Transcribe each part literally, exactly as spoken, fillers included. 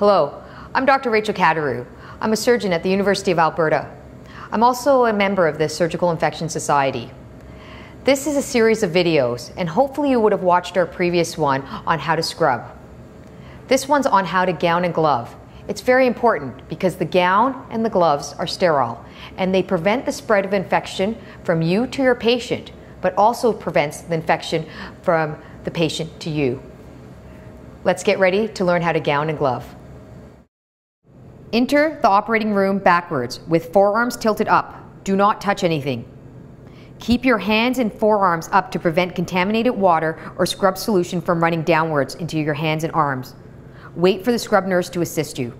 Hello, I'm Doctor Rachel Khadaroo. I'm a surgeon at the University of Alberta. I'm also a member of the Surgical Infection Society. This is a series of videos, and hopefully you would have watched our previous one on how to scrub. This one's on how to gown and glove. It's very important because the gown and the gloves are sterile, and they prevent the spread of infection from you to your patient, but also prevents the infection from the patient to you. Let's get ready to learn how to gown and glove. Enter the operating room backwards with forearms tilted up. Do not touch anything. Keep your hands and forearms up to prevent contaminated water or scrub solution from running downwards into your hands and arms. Wait for the scrub nurse to assist you.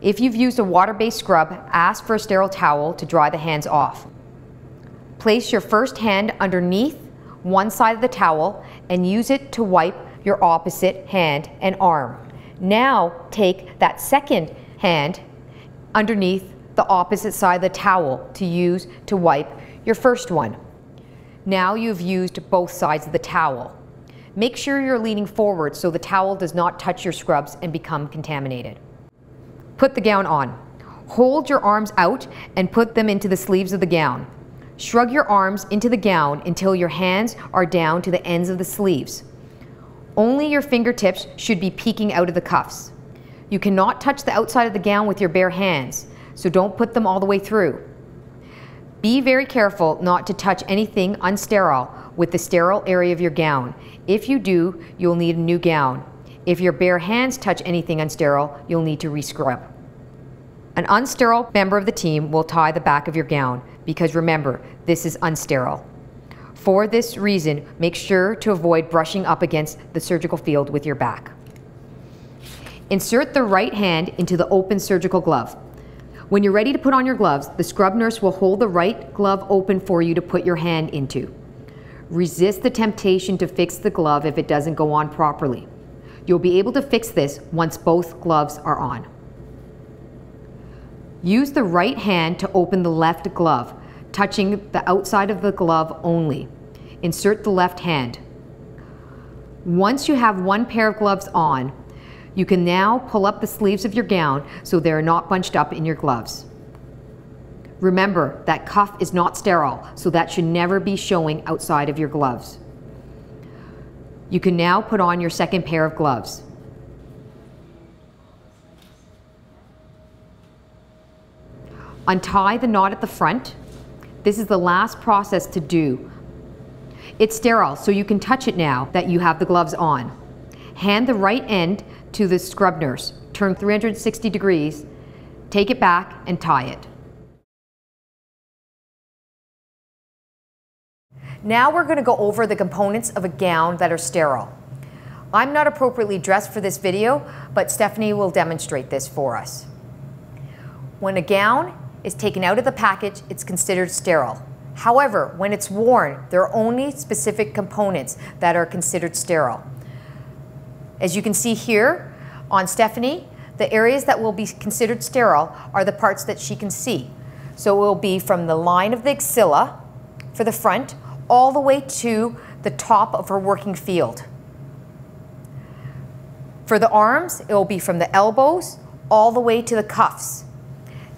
If you've used a water-based scrub, ask for a sterile towel to dry the hands off. Place your first hand underneath one side of the towel and use it to wipe your opposite hand and arm. Now take that second hand underneath the opposite side of the towel to use to wipe your first one. Now you've used both sides of the towel. Make sure you're leaning forward so the towel does not touch your scrubs and become contaminated. Put the gown on. Hold your arms out and put them into the sleeves of the gown. Shrug your arms into the gown until your hands are down to the ends of the sleeves. Only your fingertips should be peeking out of the cuffs. You cannot touch the outside of the gown with your bare hands, so don't put them all the way through. Be very careful not to touch anything unsterile with the sterile area of your gown. If you do, you'll need a new gown. If your bare hands touch anything unsterile, you'll need to re-scrub. An unsterile member of the team will tie the back of your gown because remember, this is unsterile. For this reason, make sure to avoid brushing up against the surgical field with your back. Insert the right hand into the open surgical glove. When you're ready to put on your gloves, the scrub nurse will hold the right glove open for you to put your hand into. Resist the temptation to fix the glove if it doesn't go on properly. You'll be able to fix this once both gloves are on. Use the right hand to open the left glove, touching the outside of the glove only. Insert the left hand. Once you have one pair of gloves on, you can now pull up the sleeves of your gown so they are not bunched up in your gloves. Remember that cuff is not sterile, so that should never be showing outside of your gloves. You can now put on your second pair of gloves. Untie the knot at the front. This is the last process to do. It's sterile, so you can touch it now that you have the gloves on. Hand the right end to the scrub nurse, turn three hundred sixty degrees, take it back and tie it. Now we're going to go over the components of a gown that are sterile. I'm not appropriately dressed for this video, but Stephanie will demonstrate this for us. When a gown is taken out of the package, it's considered sterile. However, when it's worn, there are only specific components that are considered sterile. As you can see here on Stephanie, the areas that will be considered sterile are the parts that she can see. So it will be from the line of the axilla for the front all the way to the top of her working field. For the arms, it will be from the elbows all the way to the cuffs.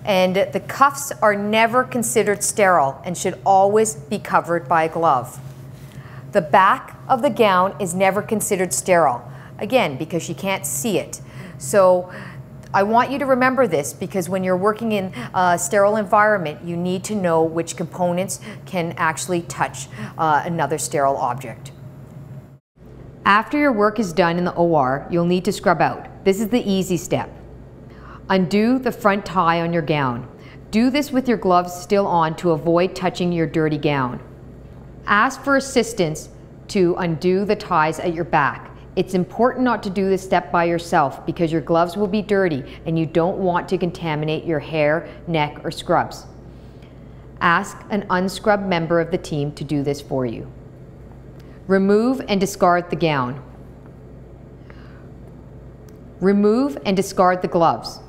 And the cuffs are never considered sterile and should always be covered by a glove. The back of the gown is never considered sterile. Again, because you can't see it. So I want you to remember this because when you're working in a sterile environment, you need to know which components can actually touch uh, another sterile object. After your work is done in the O R, you'll need to scrub out. This is the easy step. Undo the front tie on your gown. Do this with your gloves still on to avoid touching your dirty gown. Ask for assistance to undo the ties at your back. It's important not to do this step by yourself because your gloves will be dirty and you don't want to contaminate your hair, neck, or scrubs. Ask an unscrubbed member of the team to do this for you. Remove and discard the gown. Remove and discard the gloves.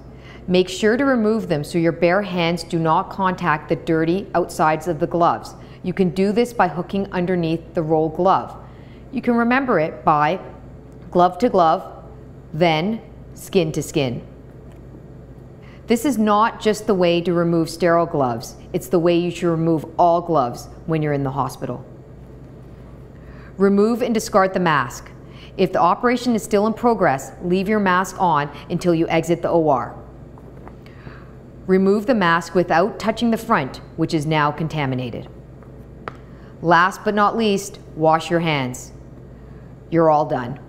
Make sure to remove them so your bare hands do not contact the dirty outsides of the gloves. You can do this by hooking underneath the roll glove. You can remember it by glove to glove, then skin to skin. This is not just the way to remove sterile gloves, it's the way you should remove all gloves when you're in the hospital. Remove and discard the mask. If the operation is still in progress, leave your mask on until you exit the O R. Remove the mask without touching the front, which is now contaminated. Last but not least, wash your hands. You're all done.